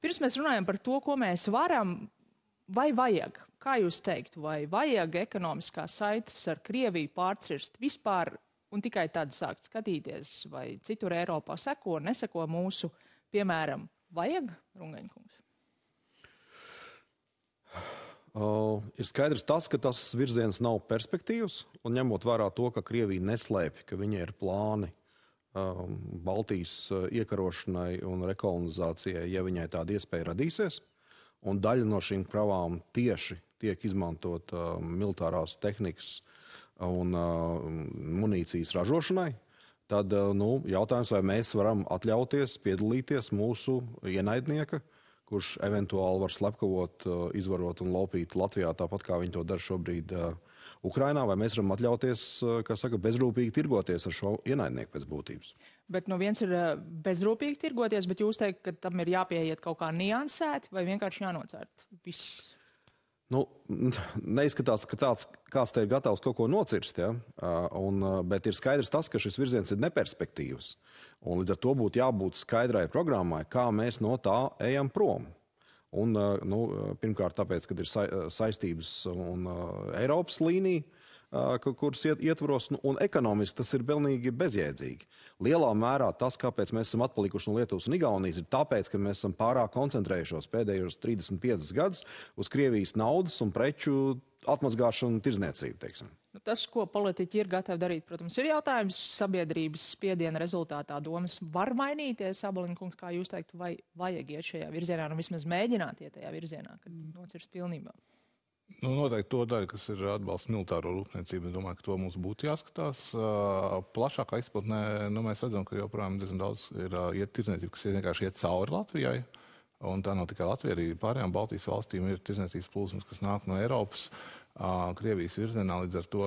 Pirms mēs runājam par to, ko mēs varam vai vajag. Kā jūs teiktu, vai vajag ekonomiskās saites ar Krieviju pārcirst vispār un tikai tad sākt skatīties, vai citur Eiropā seko, neseko mūsu, piemēram, vajag, Rungaiņkungs? Ir skaidrs tas, ka tas virziens nav perspektīvs, un ņemot vērā to, ka Krievija neslēpj, ka viņai ir plāni Baltijas iekarošanai un rekolonizācijai, ja viņai tāda iespēja radīsies, un daļa no šīm kravām tieši tiek izmantot militārās tehnikas un munīcijas ražošanai, tad jautājums, vai mēs varam atļauties piedalīties mūsu ienaidnieka, kurš eventuāli var slepkavot, izvarot un laupīt Latvijā, tāpat kā viņi to dara šobrīd Ukrainā, vai mēs varam atļauties, kā saka, bezrūpīgi tirgoties ar šo ienaidnieku pēc būtības. Bet viens ir bezrūpīgi tirgoties, bet jūs teikt, ka tam ir jāpieiet kaut kā niansēti vai vienkārši jānocērt viss? Neizskatās, ka kāds te ir gatavs kaut ko nocirst, ja? Bet ir skaidrs tas, ka šis virziens ir neperspektīvs. Un līdz ar to būtu jābūt skaidrai programmai, kā mēs no tā ejam prom. Un, pirmkārt, tāpēc, kad ir saistības un Eiropas līnija, kuras ietvaros, un ekonomiski tas ir pilnīgi bezjēdzīgi. Lielā mērā tas, kāpēc mēs esam atpalikuši no Lietuvas un Igaunijas, ir tāpēc, ka mēs esam pārāk koncentrējušos pēdējos 35 gadus uz Krievijas naudas un preču atmazgāšanu un tirzniecību, teiksim. Tas, ko politiķi ir gatavi darīt, protams, ir jautājums. Sabiedrības spiediena rezultātā domas var mainīties, Āboliņkungs, kā jūs teiktu, vai vajag iet šajā virzienā, vismaz mēģināt iet tajā virzienā, kad nocirst pilnībā? Noteikti to daļu, kas ir atbalsts militāro rūpniecību, es domāju, ka to mums būtu jāskatās. Plašākā izplatnē, mēs redzam, ka joprojām diezgan daudz ir tirdzniecība, kas ir vienkārši iet cauri Latvijai. Un tā nav tikai Latvija, arī pārējām Baltijas valstīm ir tirdzniecības plūsmas, kas nāk no Eiropas, Krievijas virzienā, līdz ar to,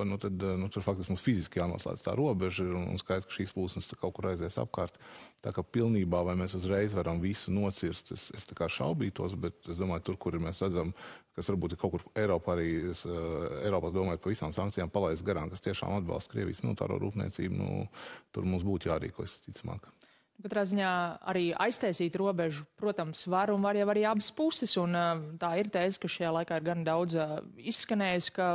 tur faktiski mums fiziski jānoslēdz tā robeža, un skaidrs, ka šīs plūsmas kaut kur aizies apkārt. Tā kā pilnībā, vai mēs uzreiz varam visu nocirst, es tā kā šaubītos, bet es domāju, tur, kur mēs redzam, kas varbūt ir kaut kur Eiropā arī, Eiropas domājot par visām sankcijām, palaist garām, kas tiešām atbalsta Krievijas militāro rūpniecību, tur mums būtu jārīkojas, ticamāk. Katrā ziņā arī aiztaisīt robežu, protams, var un var jau arī abas puses, un tā ir tēze, ka šajā laikā ir gan daudz izskanējis, ka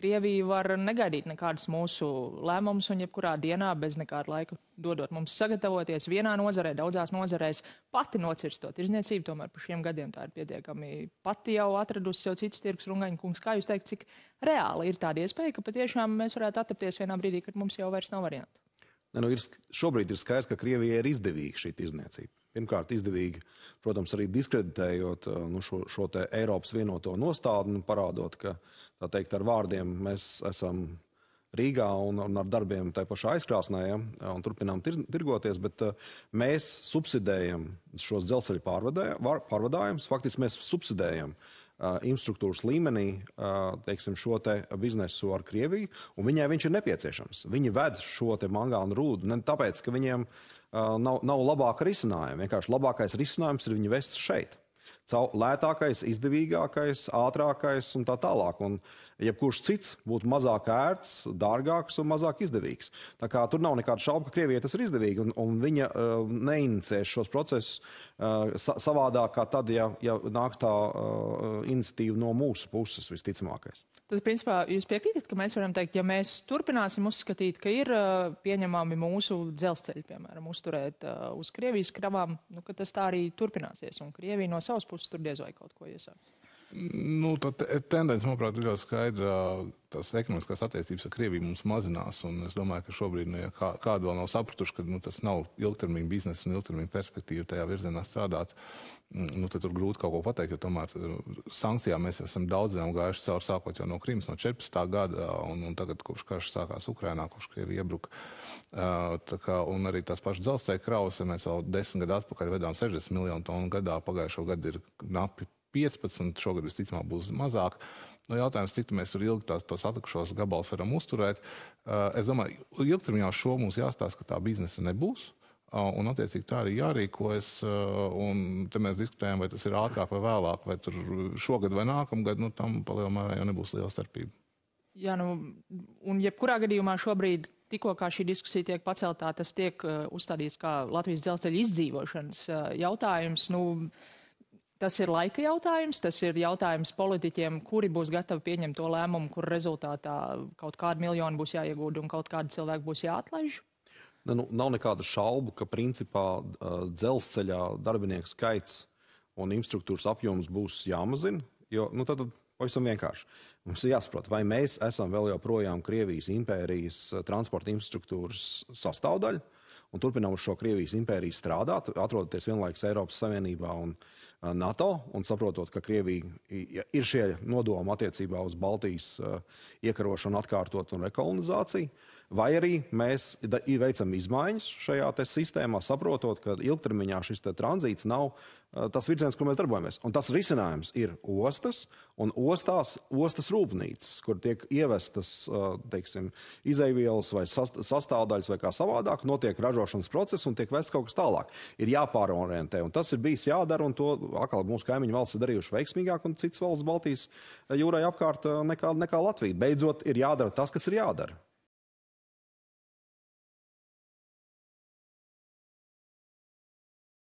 Krievija var negaidīt nekādus mūsu lēmumus un jebkurā dienā bez nekāda laika dodot mums sagatavoties vienā nozarē, daudzās nozarēs pati nocirstot izniecību, tomēr par šiem gadiem tā ir pietiekami pati jau atradusi sev citus tirgus. Rungaiņkungs, kā jūs teikt, cik reāli ir tāda iespēja, ka patiešām mēs varētu attapties vienā brīdī, kad mums jau vairs nav variantu? Šobrīd ir skaidrs, ka Krievijai ir izdevīga šī izniecība. Pirmkārt, izdevīga, protams, arī diskreditējot šo te Eiropas vienoto nostādu, parādot, ka, tā teikt, ar vārdiem mēs esam Rīgā un ar darbiem tai pašā aizkrāsnē, un turpinām tirgoties, bet mēs subsidējam šos dzelzceļu pārvadājumus, faktiski mēs subsidējam infrastruktūras līmenī, teiksim, šo te biznesu ar Krieviju, un viņai viņš ir nepieciešams. Viņi ved šo te mangānu rūdu, ne tāpēc, ka viņiem nav labāka risinājuma. Vienkārši labākais risinājums ir viņu vest šeit. Lētākais, izdevīgākais, ātrākais un tā tālāk. Un jebkurš cits būtu mazāk ērts, dārgāks un mazāk izdevīgs. Tā kā tur nav nekāda šauba, ka Krievijai tas ir izdevīgi, un viņa neinicēs šos procesus savādāk kā tad, ja nāk tā iniciatīva no mūsu puses visticamākais. Tad, principā, jūs piekrītat, ka mēs varam teikt, ja mēs turpināsim uzskatīt, ka ir pieņemami mūsu dzelzceļi, piemēram, uzturēt uz Krievijas kravām, ka tas tā arī turpināsies, un Krievija no savas puses tur diez vai kaut ko iesāks. Tā tendence, manuprāt, ir ļoti skaidra. Tās ekonomiskās attiecības ar Krieviju mums mazinās, un es domāju, ka šobrīd kādi vēl nav sapratuši, ka tas nav ilgtermiņa biznesa un ilgtermiņa perspektīva tajā virzienā strādāt. Tad tur grūti kaut ko pateikt, jo tomēr sankcijām mēs esam daudzām gājuši cauri, sākot jau no Krimas, no 14. gada, un tagad kopš karš sākās Ukrainā, kopš Krievija iebruka. Un arī tās pašas dzelzceļa kravas, ja mēs vēl 10 gadu atpakaļ vedām 60 miljonu tonu gadā, pagājušo gadu ir napi 15, šogad visticamāk būs mazāk. Jautājums, cik mēs tur ilgi tos atlikušos gabals varam uzturēt. Es domāju, ilgtermiņā šo mums jāstāsta, ka tā biznesa nebūs, un attiecīgi tā arī jārīkojas, un te mēs diskutējam, vai tas ir ātrāk vai vēlāk, vai tur šogad vai nākamgad, tam palielumā jau nebūs liela starpība. Jā, un jebkurā gadījumā šobrīd tikko kā šī diskusija tiek paceltā, tas tiek uzstādīts kā Latvijas dzelzceļa izdzīvošanas jautājums, Tas ir laika jautājums, tas ir jautājums politiķiem, kuri būs gatavi pieņemt to lēmumu, kur rezultātā kaut kādu miljonu būs jāiegūda un kaut kādu cilvēku būs jāatlaiž? Nu, nav nekāda šaubu, ka principā dzelzceļā darbinieku skaits un infrastruktūras apjoms būs jāmazina, jo tad pavisam vienkārši. Mums ir jāsaprot, vai mēs esam vēl joprojām Krievijas impērijas transporta infrastruktūras sastāvdaļa un turpinām uz šo Krievijas impēriju strādāt, atrodoties vienlaikus Eiropas Savienībā un NATO, un saprotot, ka Krievija ir šie nodomi attiecībā uz Baltijas iekarošanu, atkārtot un rekolonizāciju, vai arī mēs veicam izmaiņas šajā te sistēmā, saprotot, ka ilgtermiņā šis te tranzīts nav tas virziens, kur mēs darbojamies. Un tas risinājums ir ostas, un ostas rūpnīcas, kur tiek ievestas, teiksim, izaivielas vai sastāvdaļas vai kā savādāk, notiek ražošanas process un tiek vests kaut kas tālāk. Ir jāpārorientē, un tas ir bijis jādara, un to atkal mūsu kaimiņu valsts ir darījuši veiksmīgāk, un citas valsts Baltijas jūrai apkārt nekā Latvija. Beidzot, ir jādara tas, kas ir jādara.